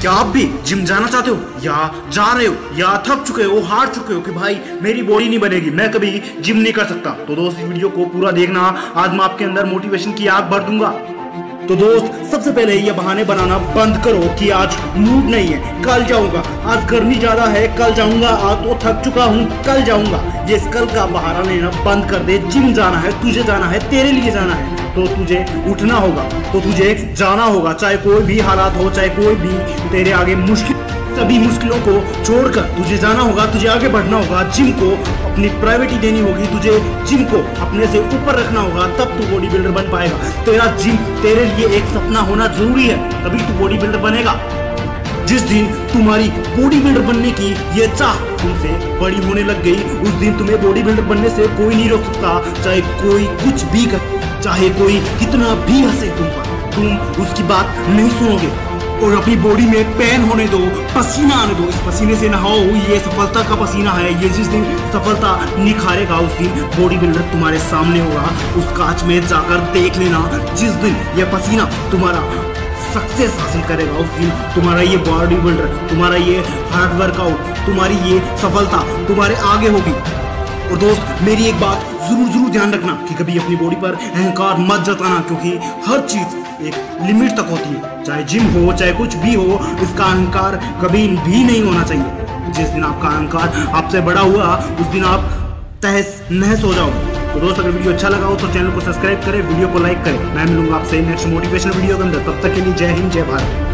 क्या आप भी जिम जाना चाहते हो या जा रहे हो या थक चुके हो, हार चुके हो कि भाई मेरी बॉडी नहीं बनेगी, मैं कभी जिम नहीं कर सकता? तो दोस्त इस वीडियो को पूरा देखना, आज मैं आपके अंदर मोटिवेशन की आग भर दूंगा। तो दोस्त सबसे पहले ये बहाने बनाना बंद करो कि आज मूड नहीं है, कल जाऊंगा, आज गर्मी ज्यादा है, कल जाऊंगा, आज तो थक चुका हूँ, कल जाऊंगा। ये कल का बहाना लेना बंद कर दे। जिम जाना है, तुझे जाना है, तेरे लिए जाना है, तो तुझे उठना होगा, तो तुझे जाना होगा, चाहे कोई भी हालात हो, चाहे कोई भी तेरे आगे मुश्किल, सभी मुश्किलों को छोड़कर तुझे जाना होगा, तुझे आगे बढ़ना होगा। जिम को अपनी प्रायोरिटी देनी होगी, तुझे जिम को अपने से ऊपर रखना होगा, तब तू बॉडी बिल्डर बन पाएगा। तेरा जिम तेरे लिए एक सपना होना जरूरी है, तभी तू बॉडी बिल्डर बनेगा। जिस दिन तुम्हारी बॉडी बिल्डर बनने की ये चाह तुमसे बड़ी होने लग गई, उस दिन तुम्हें बॉडी बिल्डर बनने से कोई नहीं रोक सकता, चाहे कोई कुछ भी करे, चाहे कोई कितना भी हंसे तुम पर, तुम उसकी बात नहीं सुनोगे। और अपनी बॉडी में पेन होने दो, पसीना आने दो, इस पसीने से नहाओ, ये सफलता का पसीना है। ये जिस दिन सफलता निखारेगा, उस दिन बॉडी बिल्डर तुम्हारे सामने होगा, उस कांच में जाकर देख लेना। जिस दिन ये पसीना तुम्हारा सक्सेस हासिल करेगा, उस दिन तुम्हारा ये बॉडी बिल्डर, तुम्हारा ये हार्ड वर्कआउट, तुम्हारी ये सफलता तुम्हारे आगे होगी। और दोस्त मेरी एक बात जरूर ध्यान रखना कि कभी अपनी बॉडी पर अहंकार मत जताना, क्योंकि हर चीज़ एक लिमिट तक होती है, चाहे जिम हो, चाहे कुछ भी हो, इसका अहंकार कभी भी नहीं होना चाहिए। जिस दिन आपका अहंकार आपसे बड़ा हुआ, उस दिन आप तहस नहस हो जाओगे। तो दोस्त अगर वीडियो अच्छा लगा हो तो चैनल को सब्सक्राइब करें, वीडियो को लाइक करें। मैं मिलूंगा आपसे नेक्स्ट मोटिवेशनल वीडियो के अंदर, तब तक के लिए जय हिंद, जय भारत।